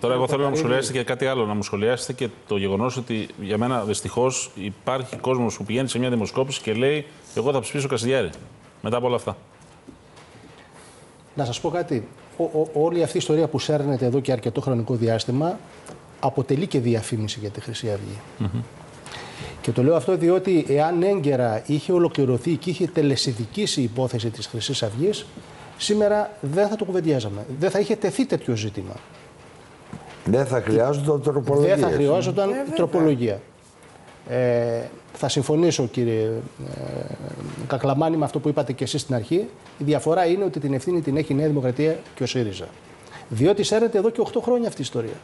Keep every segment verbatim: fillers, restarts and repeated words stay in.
Τώρα, εγώ θέλω να μου σχολιάσετε και κάτι άλλο. Να μου σχολιάσετε και το γεγονός ότι για μένα δυστυχώς υπάρχει κόσμος που πηγαίνει σε μια δημοσκόπηση και λέει: εγώ θα ψηφίσω Καστιάρη. Μετά από όλα αυτά. Να σας πω κάτι. Ο, ο, όλη αυτή η ιστορία που σέρνεται εδώ και αρκετό χρονικό διάστημα αποτελεί και διαφήμιση για τη Χρυσή Αυγή. Mm-hmm. Και το λέω αυτό διότι εάν έγκαιρα είχε ολοκληρωθεί και είχε τελεσιδικήσει η υπόθεση της Χρυσής Αυγής, σήμερα δεν θα το κουβεντιάζαμε. Δεν θα είχε τεθεί τέτοιο ζήτημα. Δεν θα χρειάζονταν τροπολογία. Δεν θα χρειάζονταν ε, τροπολογία. Ε, θα συμφωνήσω, κύριε ε, Κακλαμάνη, με αυτό που είπατε και εσείς στην αρχή. Η διαφορά είναι ότι την ευθύνη την έχει η Νέα Δημοκρατία και ο ΣΥΡΙΖΑ. Διότι σέρνεται εδώ και οκτώ χρόνια αυτή η ιστορία.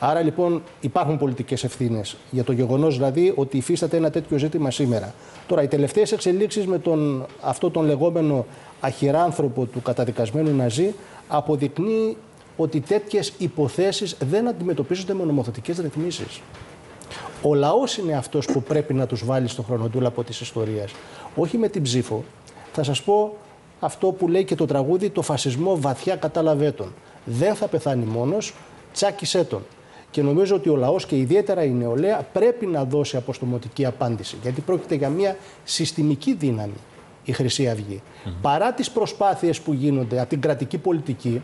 Άρα λοιπόν υπάρχουν πολιτικές ευθύνες για το γεγονός δηλαδή ότι υφίσταται ένα τέτοιο ζήτημα σήμερα. Τώρα, οι τελευταίες εξελίξεις με τον, αυτό τον λεγόμενο αχυράνθρωπο του καταδικασμένου Ναζί αποδεικνύει ότι τέτοιες υποθέσεις δεν αντιμετωπίζονται με νομοθετικές ρυθμίσεις. Ο λαός είναι αυτός που πρέπει να τους βάλει στο χρονοτούλαπο της ιστορίας. Όχι με την ψήφο. Θα σας πω αυτό που λέει και το τραγούδι: το φασισμό βαθιά κατάλαβέ τον. Δεν θα πεθάνει μόνος, τσάκισέ τον. Και νομίζω ότι ο λαός και ιδιαίτερα η νεολαία πρέπει να δώσει αποστομωτική απάντηση. Γιατί πρόκειται για μια συστημική δύναμη η Χρυσή Αυγή. Mm-hmm. Παρά τις προσπάθειες που γίνονται από την κρατική πολιτική,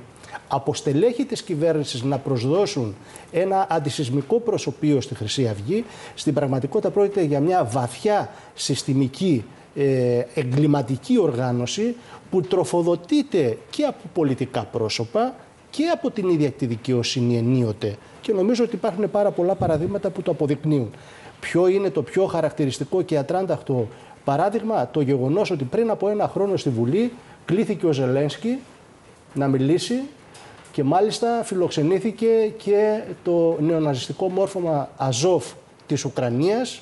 από στελέχη της κυβέρνησης να προσδώσουν ένα αντισυσμικό προσωπείο στη Χρυσή Αυγή, στην πραγματικότητα πρόκειται για μια βαθιά συστημική ε, εγκληματική οργάνωση που τροφοδοτείται και από πολιτικά πρόσωπα και από την ίδια τη δικαιοσύνη ενίοτε. Και νομίζω ότι υπάρχουν πάρα πολλά παραδείγματα που το αποδεικνύουν. Ποιο είναι το πιο χαρακτηριστικό και ατράνταχτο παράδειγμα? Το γεγονός ότι πριν από ένα χρόνο στη Βουλή κλήθηκε ο Ζελένσκι να μιλήσει και μάλιστα φιλοξενήθηκε και το νεοναζιστικό μόρφωμα Αζόφ της Ουκρανίας,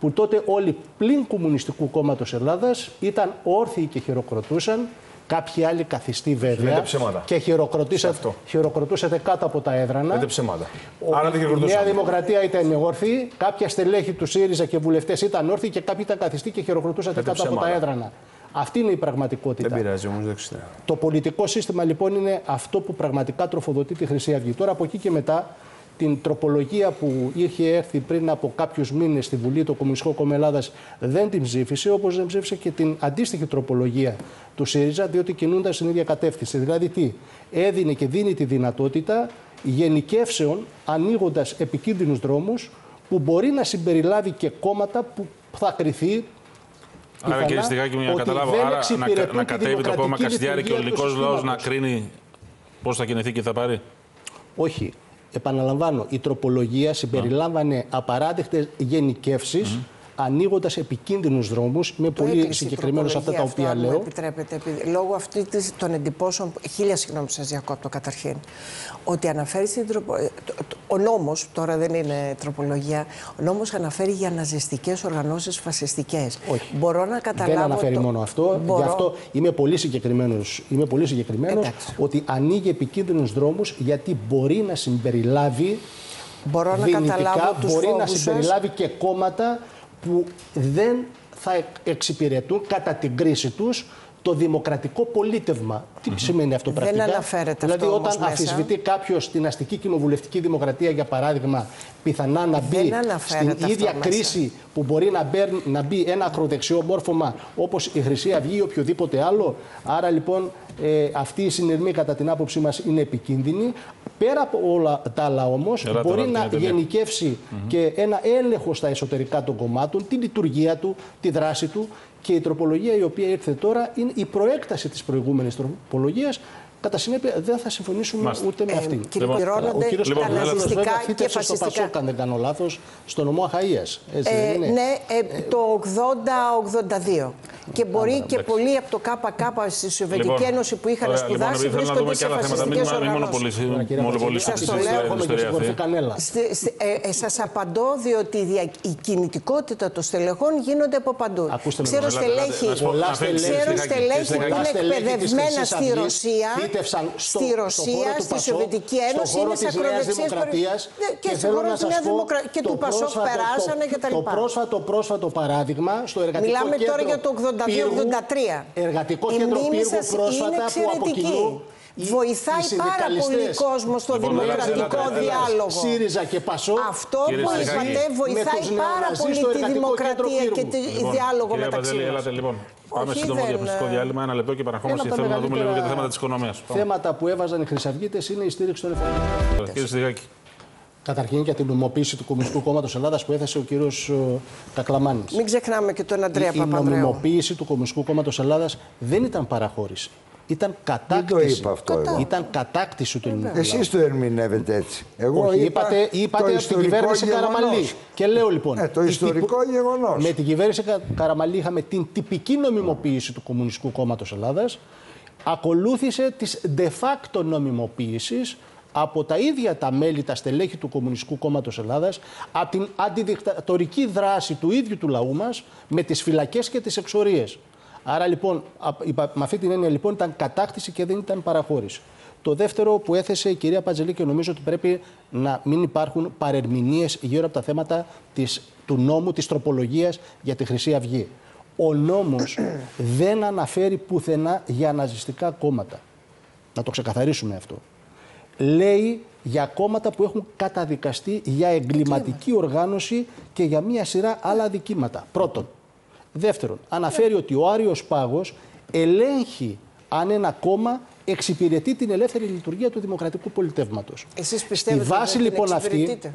που τότε όλοι πλην Κομμουνιστικού Κόμματος Ελλάδας ήταν όρθιοι και χειροκροτούσαν. Κάποιοι άλλοι καθιστοί βέβαια και χειροκροτούσατε κάτω από τα έδρανα. Λέτε ψέματα. Η Νέα Δημοκρατία ήταν όρθιοι, κάποια στελέχη του ΣΥΡΙΖΑ και βουλευτές ήταν όρθιοι και κάποιοι ήταν καθιστοί και χειροκροτούσατε κάτω ψέματα. από τα έδρανα. Αυτή είναι η πραγματικότητα. Δεν πειράζει όμως, δεν ξέρω. Το πολιτικό σύστημα λοιπόν είναι αυτό που πραγματικά τροφοδοτεί τη Χρυσή Αυγή. Τώρα από εκεί και μετά, την τροπολογία που είχε έρθει πριν από κάποιους μήνες στη Βουλή, το Κομμουνιστικό Κόμμα Ελλάδας δεν την ψήφισε, όπως δεν ψήφισε και την αντίστοιχη τροπολογία του ΣΥΡΙΖΑ, διότι κινούνταν στην ίδια κατεύθυνση. Δηλαδή τι, έδινε και δίνει τη δυνατότητα γενικεύσεων, ανοίγοντας επικίνδυνους δρόμους που μπορεί να συμπεριλάβει και κόμματα που θα κριθεί. Άρα, κύριε Συντυχάκη, για να καταλάβω, άρα να, να κατέβει το κόμμα Καστιάρη και ο ελληνικός λαός να κρίνει πώς θα κινηθεί και θα πάρει. Όχι. Επαναλαμβάνω, η τροπολογία συμπεριλάμβανε απαράδεκτες γενικεύσεις, mm-hmm. ανοίγοντας επικίνδυνους δρόμους. Είμαι πολύ συγκεκριμένος σε αυτά τα οποία αυτό, λέω. Αν μου επιτρέπετε, επειδή, λόγω αυτή της, των εντυπώσεων. Χίλια συγγνώμη που σας διακόπτω καταρχήν. Ότι αναφέρει στην τροπολογία. Ο νόμος, τώρα δεν είναι τροπολογία, ο νόμος αναφέρει για ναζιστικές οργανώσεις φασιστικές. Όχι. Μπορώ να καταλάβω. Δεν αναφέρει το... μόνο αυτό. Μπορώ... Γι' αυτό είμαι πολύ συγκεκριμένος, είμαι πολύ συγκεκριμένος ότι ανοίγει επικίνδυνους δρόμους γιατί μπορεί να συμπεριλάβει. Μπορώ να καταλάβω τους μπορεί να συμπεριλάβει σας... και κόμματα που δεν θα εξυπηρετούν κατά την κρίση τους το δημοκρατικό πολίτευμα. Τι mm-hmm. σημαίνει αυτό πρακτικά? Δεν αναφέρεται δηλαδή, αυτό. Δηλαδή, όταν αμφισβητεί κάποιος την αστική κοινοβουλευτική δημοκρατία, για παράδειγμα, πιθανά να μπει στην ίδια κρίση μέσα. Που μπορεί να μπει, να μπει ένα ακροδεξιό μόρφωμα όπως η Χρυσή Αυγή ή οποιοδήποτε άλλο. Άρα, λοιπόν, ε, αυτή η συνειρμή, κατά την άποψή μας, είναι επικίνδυνη. Πέρα από όλα τα άλλα, όμως, Ελάτε, μπορεί να γενικεύσει mm-hmm. και ένα έλεγχο στα εσωτερικά των κομμάτων, τη λειτουργία του, τη δράση του. Και η τροπολογία η οποία ήρθε τώρα είναι η προέκταση της προηγούμενης τροπολογίας. Κατά συνέπεια, δεν θα συμφωνήσουμε Μάλιστα. ούτε με αυτήν. Ε, λοιπόν, ο κύριος λοιπόν, Καραμαλής και φασιστικά. Στο Πασόκ, αν δεν κάνω λάθος, στο νομό Αχαΐας. Έτσι, ε, ναι, ε, το ογδόντα ογδόντα δύο. Και μπορεί Άρα, και πολλοί από το ΚΚ στη Σοβιετική λοιπόν, Ένωση που είχαν ωραία, σπουδάσει λοιπόν, βρίσκονται σε φασιστικές οργανώσεις. Σας το λέω. Σας απαντώ, διότι η κινητικότητα των στελεχών γίνεται από παντού. Ξέρω στελέχη που είναι εκπαιδευμένα στη Ρωσία, στο, στη Ρωσία, στη Σοβιετική Ένωση, είναι σε ακροδεξιές περιοχές. Και, και, δημοκρα... και του Πασόκ περάσανε κτλ. Το πρόσφατο, πρόσφατο παράδειγμα στο εργατικό Μιλάμε κέντρο. Μιλάμε τώρα για το ογδόντα δύο ογδόντα τρία. Εργατικό κέντρο Πύργου πρόσφατα που από κοινού. Βοηθάει πάρα πολύ κόσμο στο λοιπόν, δημοκρατικό ελάτε, διάλογο. ΣΥΡΙΖΑ και ΠΑΣΟ. Αυτό που είπατε βοηθάει πάρα πολύ τη δημοκρατία και τη λοιπόν, διάλογο μεταξύ μας. Λοιπόν, πάμε όχι, σύντομο δεν... διαφημιστικό διάλειμμα, ένα λεπτό και παραχόμαστε. Θέλουμε να δούμε λίγο για τα θέματα της οικονομίας. Θέματα που έβαζαν οι χρυσαυγίτες είναι η στήριξη των εφαρμογών. Κύριε Συντυχάκη. Καταρχήν για την νομιμοποίηση του Κομμουνιστικού Κόμματος Ελλάδας που έθεσε ο κύριος Κακλαμάνης. Μην ξεχνάμε και τον Αντρέα Παπανδρέου. Η νομιμοποίηση του Κομμουνιστικού Κόμματος Ελλάδας δεν ήταν παραχώρηση. Ήταν κατάκτηση. Δεν το είπα αυτό. Κατά. Ήταν κατάκτηση του ελληνικού λαού. Εσείς το ερμηνεύετε έτσι. Εγώ Όχι, είπα, είπατε, είπατε το στην κυβέρνηση γεγονός. Καραμαλή. Και λέω λοιπόν. Ε, το ιστορικό τυπ... γεγονός. Με την κυβέρνηση Κα... Καραμαλή είχαμε την τυπική νομιμοποίηση του Κομμουνιστικού Κόμματος Ελλάδας. Ακολούθησε της de facto νομιμοποίησης από τα ίδια τα μέλη, τα στελέχη του Κομμουνιστικού Κόμματος Ελλάδας, από την αντιδικτατορική δράση του ίδιου του λαού μας με τις φυλακές και τις εξορίες. Άρα λοιπόν, με αυτή την έννοια λοιπόν ήταν κατάκτηση και δεν ήταν παραχώρηση. Το δεύτερο που έθεσε η κυρία Παντζελίκη, και νομίζω ότι πρέπει να μην υπάρχουν παρερμηνίες γύρω από τα θέματα της, του νόμου, της τροπολογίας για τη Χρυσή Αυγή. Ο νόμος δεν αναφέρει πουθενά για ναζιστικά κόμματα. Να το ξεκαθαρίσουμε αυτό. Λέει για κόμματα που έχουν καταδικαστεί για εγκληματική οργάνωση και για μία σειρά άλλα αδικήματα. Πρώτον. Δεύτερον, αναφέρει ότι ο Άριος Πάγος ελέγχει αν ένα κόμμα εξυπηρετεί την ελεύθερη λειτουργία του δημοκρατικού πολιτεύματος. Εσείς πιστεύετε ότι την λοιπόν εξυπηρετείτε? Αυτή,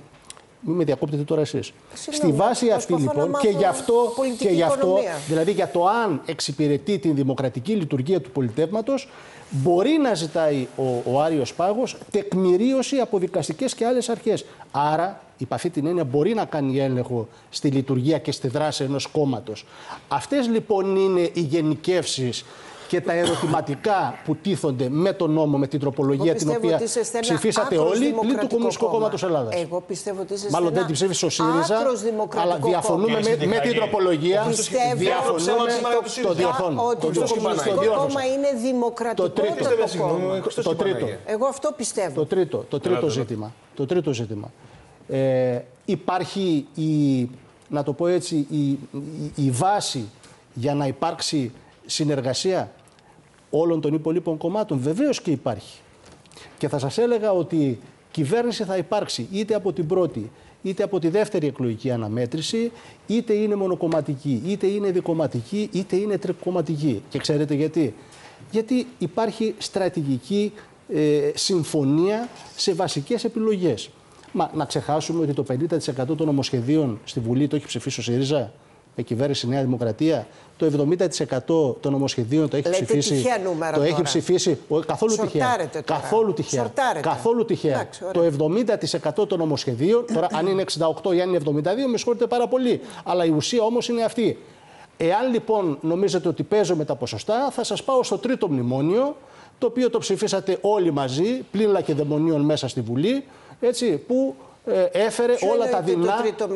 μην με διακόπτετε τώρα εσείς. Στη βάση αυτή λοιπόν και γι' αυτό, και γι' αυτό δηλαδή για το αν εξυπηρετεί την δημοκρατική λειτουργία του πολιτεύματος, μπορεί να ζητάει ο, ο Άριος Πάγος τεκμηρίωση από δικαστικές και άλλες αρχές. Άρα, υπ' αυτή την έννοια, μπορεί να κάνει έλεγχο στη λειτουργία και στη δράση ενός κόμματος. Αυτές λοιπόν είναι οι γενικεύσεις και τα ερωτηματικά που τίθονται με τον νόμο, με την τροπολογία την οποία ψηφίσατε όλοι, ή του Κομμουνιστικού Κόμματος Ελλάδας. Εγώ πιστεύω ότι είστε. Μάλλον δεν την ψήφισε ο ΣΥΡΙΖΑ, αλλά διαφωνούμε με, με την τροπολογία. Πιστεύω, διαφωνούμε με το διορθώνω. Ότι το Κομμουνιστικό Κόμμα είναι δημοκρατικό. Το τρίτο. Εγώ αυτό πιστεύω. Το τρίτο ζήτημα. Το τρίτο ζήτημα. Υπάρχει η, να το πω έτσι, η βάση για να υπάρξει συνεργασία όλων των υπολείπων κομμάτων. Βεβαίως και υπάρχει. Και θα σας έλεγα ότι κυβέρνηση θα υπάρξει είτε από την πρώτη είτε από τη δεύτερη εκλογική αναμέτρηση, είτε είναι μονοκομματική, είτε είναι δικομματική, είτε είναι τρικομματική. Και ξέρετε γιατί? Γιατί υπάρχει στρατηγική ε, συμφωνία σε βασικές επιλογές. Μα να ξεχάσουμε ότι το πενήντα τοις εκατό των νομοσχεδίων στη Βουλή το έχει ψηφίσει ο ΣΥΡΙΖΑ με κυβέρνηση Νέα Δημοκρατία. Το εβδομήντα τοις εκατό των νομοσχεδίων το έχει λέτε ψηφίσει. Το έχει ψηφίσει. Καθόλου τυχαία. Καθόλου τυχαία. Σορτάρετε. Καθόλου τυχαία. Εντάξει, το εβδομήντα τοις εκατό των νομοσχεδίων, τώρα αν είναι εξήντα οκτώ ή αν είναι εβδομήντα δύο, με συγχωρείτε πάρα πολύ. Αλλά η ουσία όμως είναι αυτή. Εάν λοιπόν νομίζετε ότι παίζω με τα ποσοστά, θα σας πάω στο τρίτο μνημόνιο, το οποίο το ψηφίσατε όλοι μαζί, πλην λακεδαιμονίων μέσα στη Βουλή, έτσι, που έφερε όλα τα δεινά,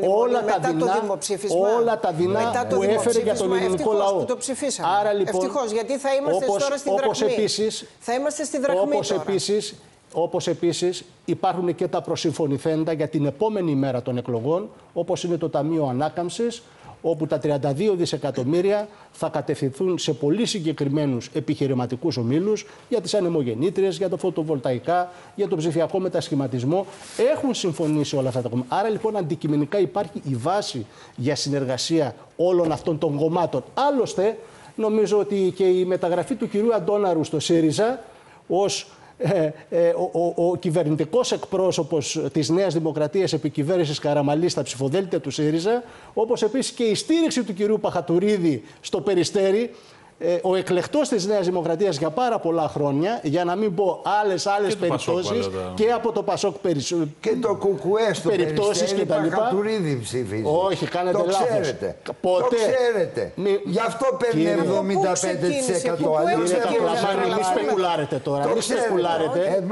όλα τα δεινά, όλα τα δεινά που έφερε για τον ελληνικό λαό. Το ψηφίσαμε. Άρα λοιπόν, ευτυχώς, γιατί θα είμαστε όπως, τώρα στην όπως δραχμή. Επίσης, θα είμαστε στη δραχμή όπως τώρα. Επίσης, όπως επίσης υπάρχουν και τα προσυμφωνηθέντα για την επόμενη ημέρα των εκλογών, όπως είναι το Ταμείο Ανάκαμψης, όπου τα τριάντα δύο δισεκατομμύρια θα κατευθυνθούν σε πολύ συγκεκριμένους επιχειρηματικούς ομίλους για τις ανεμογεννήτριες, για το φωτοβολταϊκά, για τον ψηφιακό μετασχηματισμό. Έχουν συμφωνήσει όλα αυτά τα κόμματα. Άρα λοιπόν αντικειμενικά υπάρχει η βάση για συνεργασία όλων αυτών των κομμάτων. Άλλωστε νομίζω ότι και η μεταγραφή του κυρίου Αντώναρου στο ΣΥΡΙΖΑ ως Ε, ε, ο, ο, ο κυβερνητικός εκπρόσωπος της Νέας Δημοκρατίας επί κυβέρνησης Καραμαλής στα ψηφοδέλτια του ΣΥΡΙΖΑ, όπως επίσης και η στήριξη του κυρίου Παχατουρίδη στο Περιστέρι, ε, ο εκλεκτός της Νέας Δημοκρατίας για πάρα πολλά χρόνια, για να μην πω άλλες άλλες περιπτώσεις, και από το Πασόκ περισσότερο. Και το Κουκουέ στο Περιστέρι Παχατουρίδη ψηφίζει. Όχι, κάνετε λάθος. Το ξέρετε. Ποτέ. Το ξέρετε. Μη... Γι' αυτό παίρνει εβδομήντα πέντε τοις εκατό. Μη σπεκουλάρετε τώρα. Μη σπεκουλάρετε.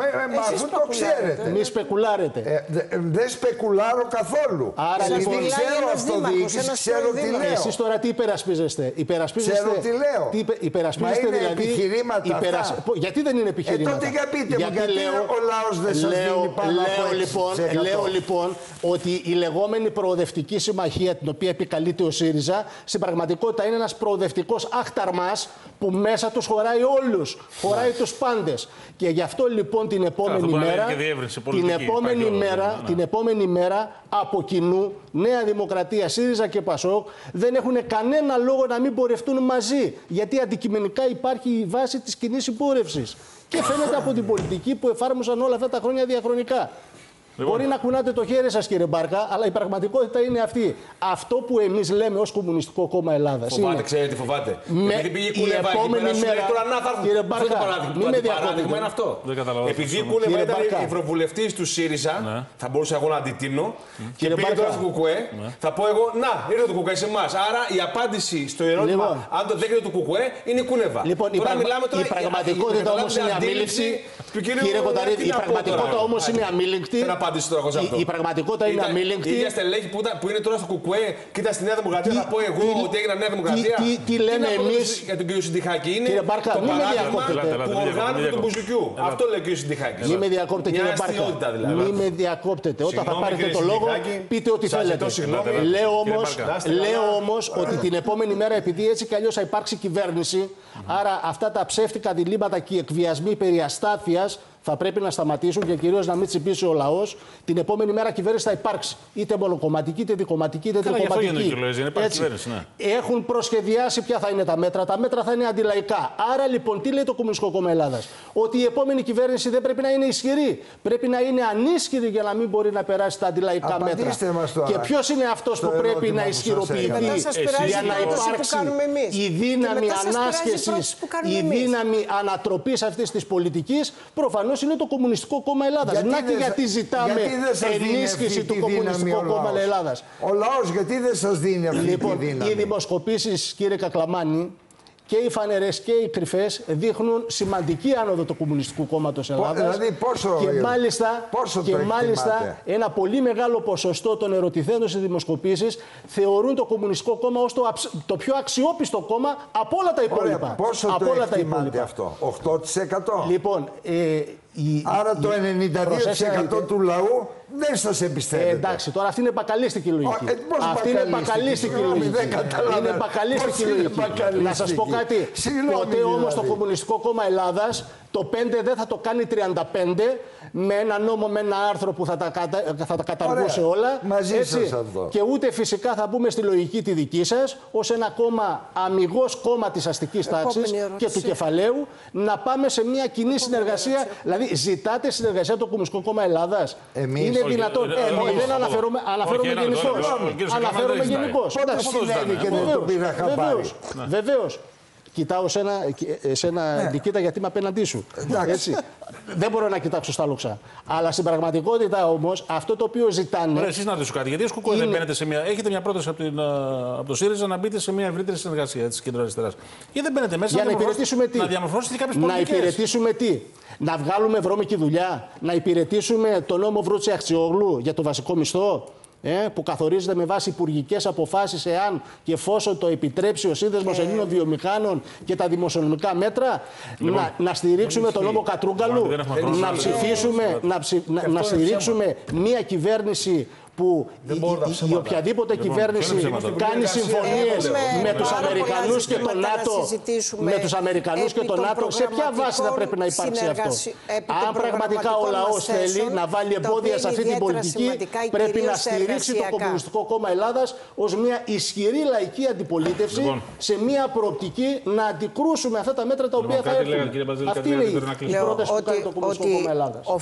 Αφού το ξέρετε. Μη σπεκουλάρετε. Δεν σπεκουλάρω καθόλου. Άρα λοιπόν, ξέρω αυτοδιοίκηση, ξέρω τι λέω. Εσείς τώρα τι υπερασπίζεστε? Υπερασπίζεστε. Ξέρω τι λέω. Γιατί υπε, υπερασπίζεστε δηλαδή. Επιχειρήματα. Υπερασ... Γιατί δεν είναι επιχειρήματα. Ε, τότε για πείτε γιατί μου, γιατί λέω, ο λαός δεν σας δίνει πάνω από λοιπόν, λέω λοιπόν ότι η λεγόμενη προοδευτική συμμαχία, την οποία επικαλείται ο ΣΥΡΙΖΑ, στην πραγματικότητα είναι ένας προοδευτικός άχταρμας που μέσα τους χωράει όλους. Χωράει ναι. τους πάντες. Και γι' αυτό λοιπόν την επόμενη μέρα. Την επόμενη μέρα. Την επόμενη μέρα από κοινού Νέα Δημοκρατία, ΣΥΡΙΖΑ και ΠΑΣΟΚ δεν έχουν κανένα λόγο να μην πορευτούν μαζί. Γιατί αντικειμενικά υπάρχει η βάση της κοινής συμπόρευσης. Και φαίνεται από την πολιτική που εφάρμοσαν όλα αυτά τα χρόνια διαχρονικά. Λοιπόν. Μπορεί να κουνάτε το χέρι σας, κύριε Μπάρκα, αλλά η πραγματικότητα είναι αυτή. Αυτό που εμείς λέμε ως Κομμουνιστικό Κόμμα Ελλάδας. Φοβάται, είναι... ξέρετε, φοβάται. Με... Επειδή πήγε η Κούνεβα εκεί πέρα, τώρα να θα βγουν. Αυτό το παράδειγμα. Το παράδειγμα είναι αυτό. Επειδή η Κούνεβα ήταν ευρωβουλευτής του ΣΥΡΙΖΑ, ναι. θα μπορούσα εγώ να αντιτείνω. Mm. Και πήγε Μπάρκα. Τώρα στο Κουκουέ, ναι. θα πω εγώ, να, ήρθε το Κουκουέ σε εμάς. Άρα η απάντηση στο ερώτημα, αν το δέχεται το Κουκουέ, είναι η Κούνεβα. Λοιπόν, η πραγματικότητα όμως είναι αμήλικτη. Κύριε Κονταρίδη, η πραγματικότητα όμως είναι αμήλικτη. Η, η πραγματικότητα είναι αμήλικτη. Η ίδια στελέχη που, που είναι τώρα στο Κουκουέ και ήταν στη Νέα Δημοκρατία, τι, θα πω εγώ τι, ότι έγινε Νέα Δημοκρατία. Τι, τι, τι, τι λέμε εμείς για τον κύριο Συντυχάκη, είναι κύριε Μπάρκα, το παράδειγμα που οργάνωσε τον Μπουζουκιού. Αυτό λέει ο κύριος Συντυχάκης. Μη με διακόπτετε, κύριε Μπάρκα. Μη με διακόπτετε. Όταν θα πάρετε το λόγο, πείτε ό,τι θέλετε. Λέω όμως ότι την επόμενη μέρα, επειδή έτσι κι αλλιώς θα υπάρξει κυβέρνηση, άρα αυτά τα ψεύτικα διλήμματα και οι εκβιασμοί περί αστάθειας θα πρέπει να σταματήσουν και κυρίως να μην τσιμπήσει ο λαός. Την επόμενη μέρα κυβέρνηση θα υπάρξει. Είτε μονοκομματική, είτε δικομματική, είτε τρικομματική. Ναι. Έχουν προσχεδιάσει ποια θα είναι τα μέτρα. Τα μέτρα θα είναι αντιλαϊκά. Άρα λοιπόν, τι λέει το Κομμουνιστικό Κόμμα Ελλάδας? Ότι η επόμενη κυβέρνηση δεν πρέπει να είναι ισχυρή. Πρέπει να είναι ανίσχυρη για να μην μπορεί να περάσει τα αντιλαϊκά απαντήστε μέτρα. Και ποιος είναι αυτός που πρέπει να ισχυροποιηθεί για να υπάρξει η δύναμη ανάσχεσης, η δύναμη ανατροπής αυτής της πολιτικής? Προφανώς είναι το Κομμουνιστικό Κόμμα Ελλάδας. Να και γιατί ζητάμε γιατί ενίσχυση του Κομμουνιστικού Κόμμα Ελλάδας. Ο λαός γιατί δεν σας δίνει αυτή λοιπόν, τη δύναμη? Οι δημοσκοπήσεις, κύριε Κακλαμάνη, και οι φανερές και οι κρυφές δείχνουν σημαντική άνοδο του Κομμουνιστικού Κόμματος Ελλάδας. Δηλαδή πόσο, και μάλιστα, πόσο και μάλιστα ένα πολύ μεγάλο ποσοστό των ερωτηθέντων στις δημοσκοπήσεις θεωρούν το Κομμουνιστικό Κόμμα ως το, το πιο αξιόπιστο κόμμα από όλα τα υπόλοιπα. Ωραία, πόσο από το όλα τα υπόλοιπα. Αυτό, οκτώ τοις εκατό. Λοιπόν, ε, Η, Άρα η, το ενενήντα δύο τοις εκατό του λαού δεν σας εμπιστεύεται. Ε, εντάξει, τώρα αυτή είναι μπακαλίστικη λογική. Ε, αυτή είναι μπακαλίστικη λογική. Δεν είναι μπακαλίστικη λογική. Να σας πω κάτι. Συγγνώμη, ποτέ δηλαδή. Όμως το Κομμουνιστικό Κόμμα Ελλάδας το πέντε δεν θα το κάνει τριάντα πέντε με ένα νόμο, με ένα άρθρο που θα τα, κατα... θα τα καταργούσε όλα. Μαζί έτσι. Σας αυτό. Και ούτε φυσικά θα μπούμε στη λογική τη δική σας ως ένα κόμμα, αμιγώς κόμμα της αστικής τάξης και του κεφαλαίου, να πάμε σε μια κοινή συνεργασία. Δηλαδή, ζητάτε συνεργασία από το Κομμουνιστικό Κόμμα Ελλάδας? Εμείς. Είναι δυνατόν? Δεν αναφέρομαι γενικώς. Αναφέρομαι γενικώς. Πότε συνέβη και δεν το πήρα χαμπάρι? Βεβαίως. Κοιτάω σένα, Νικήτα, γιατί είμαι απέναντί σου. Έτσι. Δεν μπορώ να κοιτάξω στα λόξα. Αλλά στην πραγματικότητα όμως αυτό το οποίο ζητάνε. Ωραία, εσείς να δείτε σου κάτι. Γιατί σκουκού δεν μπαίνετε σε μια. Έχετε μια πρόταση από, την, από το ΣΥΡΙΖΑ να μπείτε σε μια ευρύτερη συνεργασία τη κεντροαριστερά. Γιατί δεν μπαίνετε μέσα? Για να υπηρετήσουμε τι? Να διαμορφώσετε κάποιες πολιτικές. Να υπηρετήσουμε τι? Να βγάλουμε βρώμικη δουλειά? Να υπηρετήσουμε το νόμο Βρούτση Αχτσιόγλου για το βασικό μισθό? Ε, που καθορίζεται με βάση υπουργικές αποφάσεις εάν και εφόσον το επιτρέψει ο Σύνδεσμος ε. Ελλήνων Βιομηχάνων και τα δημοσιονομικά μέτρα. Λοιπόν, να, να στηρίξουμε τον νόμο Κατρούγκαλου, να ψηφίσουμε, να, ψη, να, να στηρίξουμε μια κυβέρνηση που η, η, η οποιαδήποτε λοιπόν, κυβέρνηση κάνει συμφωνίες με τους Αμερικανούς και τον ΝΑΤΟ, με τους Αμερικανούς και τον ΝΑΤΟ, σε ποια βάση θα πρέπει να υπάρξει αυτό? Αν πραγματικά ο λαός θέλει να βάλει εμπόδια σε αυτή την πολιτική, πρέπει να στηρίξει το Κομμουνιστικό Κόμμα Ελλάδας ως μια ισχυρή λαϊκή αντιπολίτευση λοιπόν. Σε μια προοπτική να αντικρούσουμε αυτά τα μέτρα τα οποία λοιπόν, θα έρθουν. Αυτή είναι η πρόταση που κάνει το Κομμουνιστικό Κόμμα Ελλάδας.